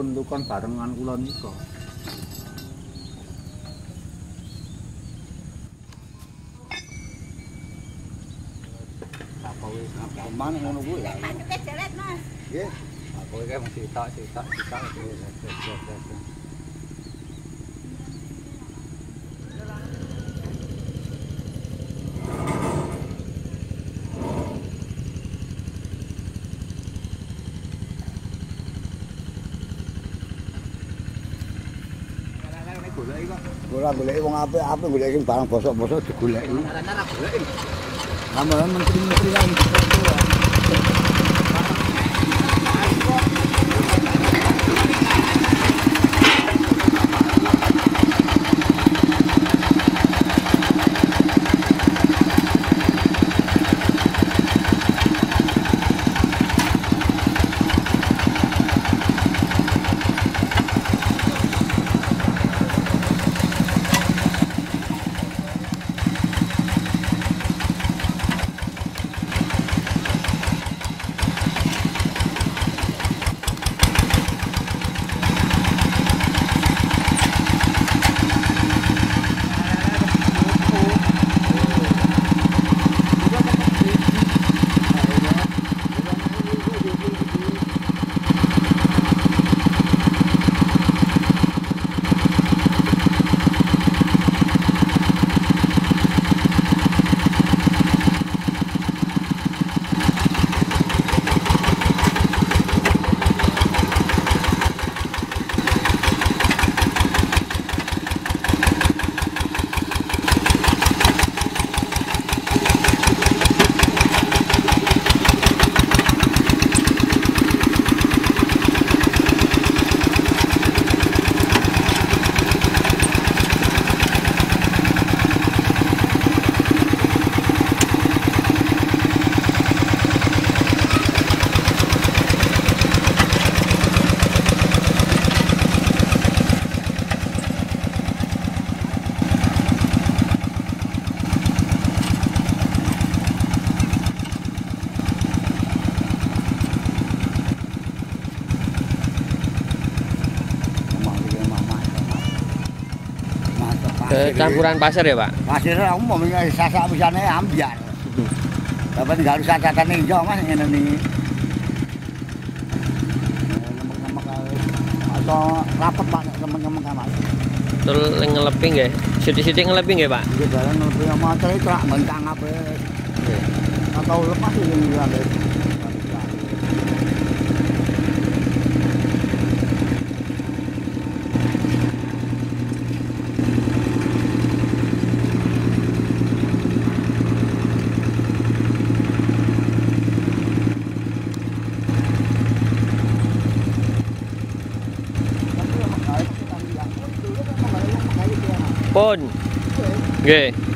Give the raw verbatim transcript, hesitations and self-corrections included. pentukan barengan kula nika. Apa wis aman ngono kuwi ya. Pacete jelet, Mas. Nggih. Apa iki mung sitok-sitok sitok. Golek golek wong apik-apik goleki barang bosok-bosok digoleki. Ana goleki. Lamun menteri-menteri lain dicoba. Campuran pasir ya Pak? Pasir aku mau sasak misalnya ambiar tapi nggak harus sasakan ninja Mas ini nemek-nemek atau rapet Pak nemek-nemek Mas itu ngelepi nggak? Siti-siti ngelepi nggak Pak? Iya jalan ngelepi sama cerita bentang apa atau lepas ini ngelepi pun. Nggih.